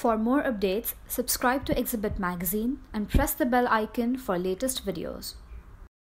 For more updates, subscribe to Exhibit Magazine and press the bell icon for latest videos.